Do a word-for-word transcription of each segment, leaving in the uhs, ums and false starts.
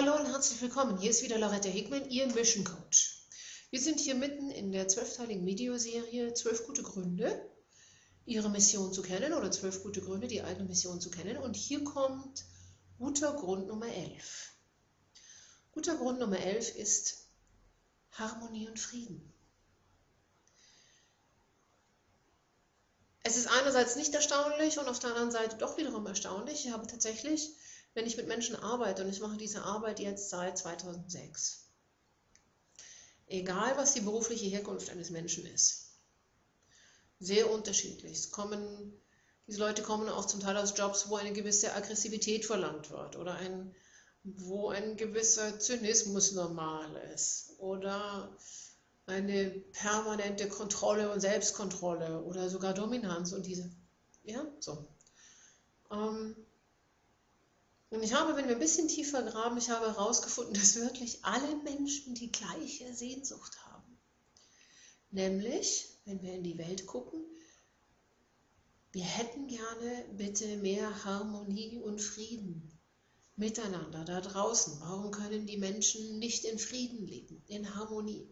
Hallo und herzlich willkommen, hier ist wieder Lauretta Hickman, Ihr Mission Coach. Wir sind hier mitten in der zwölfteiligen Videoserie Zwölf gute Gründe, Ihre Mission zu kennen oder Zwölf gute Gründe, die eigene Mission zu kennen. Und hier kommt guter Grund Nummer elf. Guter Grund Nummer elf ist Harmonie und Frieden. Es ist einerseits nicht erstaunlich und auf der anderen Seite doch wiederum erstaunlich. Ich habe tatsächlich, wenn ich mit Menschen arbeite, und ich mache diese Arbeit jetzt seit zweitausendsechs, egal was die berufliche Herkunft eines Menschen ist, sehr unterschiedlich. Es kommen, diese Leute kommen auch zum Teil aus Jobs, wo eine gewisse Aggressivität verlangt wird oder ein, wo ein gewisser Zynismus normal ist oder eine permanente Kontrolle und Selbstkontrolle oder sogar Dominanz und diese, ja, so. Ähm, und ich habe, wenn wir ein bisschen tiefer graben, ich habe herausgefunden, dass wirklich alle Menschen die gleiche Sehnsucht haben. Nämlich, wenn wir in die Welt gucken, wir hätten gerne bitte mehr Harmonie und Frieden miteinander da draußen. Warum können die Menschen nicht in Frieden leben, in Harmonie?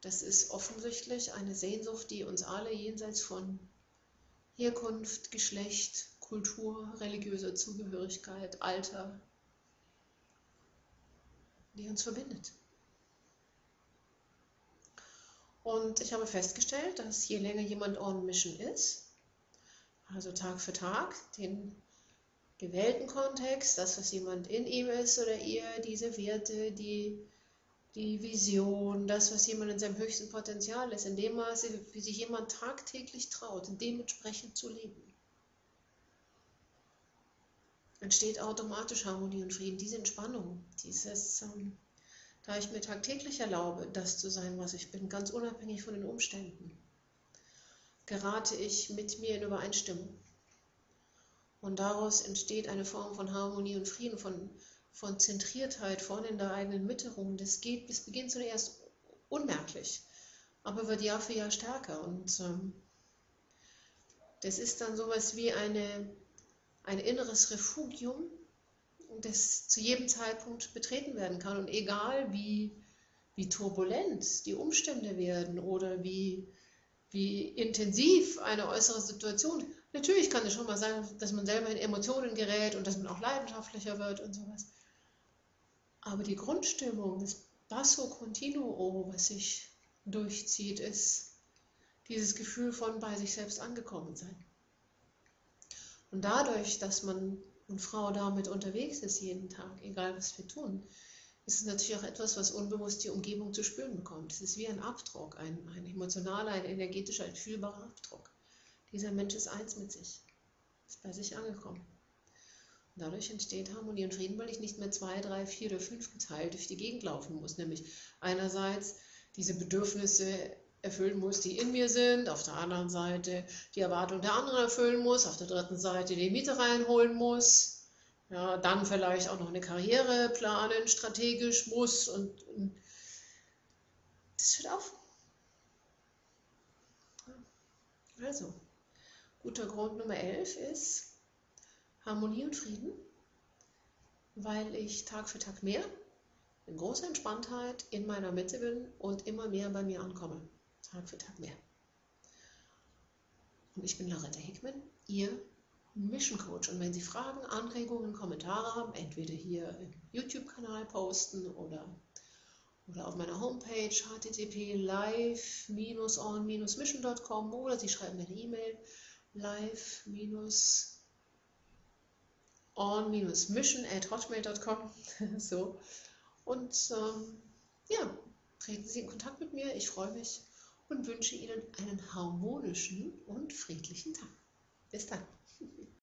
Das ist offensichtlich eine Sehnsucht, die uns alle jenseits von Herkunft, Geschlecht, Kultur, religiöser Zugehörigkeit, Alter, die uns verbindet. Und ich habe festgestellt, dass je länger jemand on mission ist, also Tag für Tag, den gewählten Kontext, das, was jemand in ihm ist oder ihr, diese Werte, die Die Vision, das, was jemand in seinem höchsten Potenzial ist, in dem Maße, wie sich jemand tagtäglich traut, dementsprechend zu leben, entsteht automatisch Harmonie und Frieden, diese Entspannung, dieses, ähm, da ich mir tagtäglich erlaube, das zu sein, was ich bin, ganz unabhängig von den Umständen, gerate ich mit mir in Übereinstimmung. Und daraus entsteht eine Form von Harmonie und Frieden, von von Zentriertheit, vorne in der eigenen Mitte rum. Das geht bis Beginn zuerst unmerklich, aber wird Jahr für Jahr stärker. Und ähm, das ist dann sowas wie eine, ein inneres Refugium, das zu jedem Zeitpunkt betreten werden kann. Und egal wie, wie turbulent die Umstände werden oder wie, wie intensiv eine äußere Situation, natürlich kann es schon mal sein, dass man selber in Emotionen gerät und dass man auch leidenschaftlicher wird und sowas. Aber die Grundstimmung, das Basso Continuo, was sich durchzieht, ist dieses Gefühl von bei sich selbst angekommen sein. Und dadurch, dass man und Frau damit unterwegs ist jeden Tag, egal was wir tun, ist es natürlich auch etwas, was unbewusst die Umgebung zu spüren bekommt. Es ist wie ein Abdruck, ein, ein emotionaler, ein energetischer, ein fühlbarer Abdruck. Dieser Mensch ist eins mit sich, ist bei sich angekommen. Dadurch entsteht Harmonie und Frieden, weil ich nicht mehr zwei, drei, vier oder fünf geteilt durch die Gegend laufen muss. Nämlich einerseits diese Bedürfnisse erfüllen muss, die in mir sind, auf der anderen Seite die Erwartung der anderen erfüllen muss, auf der dritten Seite die Miete reinholen muss, ja, dann vielleicht auch noch eine Karriere planen, strategisch muss. Und, und das hört auf. Also, guter Grund Nummer elf ist Harmonie und Frieden, weil ich Tag für Tag mehr in großer Entspanntheit in meiner Mitte bin und immer mehr bei mir ankomme. Tag für Tag mehr. Und ich bin Lauretta Hickman, Ihr Mission Coach. Und wenn Sie Fragen, Anregungen, Kommentare haben, entweder hier im YouTube-Kanal posten oder, oder auf meiner Homepage h t t p live on mission dot com oder Sie schreiben mir eine E-Mail live- on mission at hotmail dot com. So. Und ähm, ja, treten Sie in Kontakt mit mir. Ich freue mich und wünsche Ihnen einen harmonischen und friedlichen Tag. Bis dann.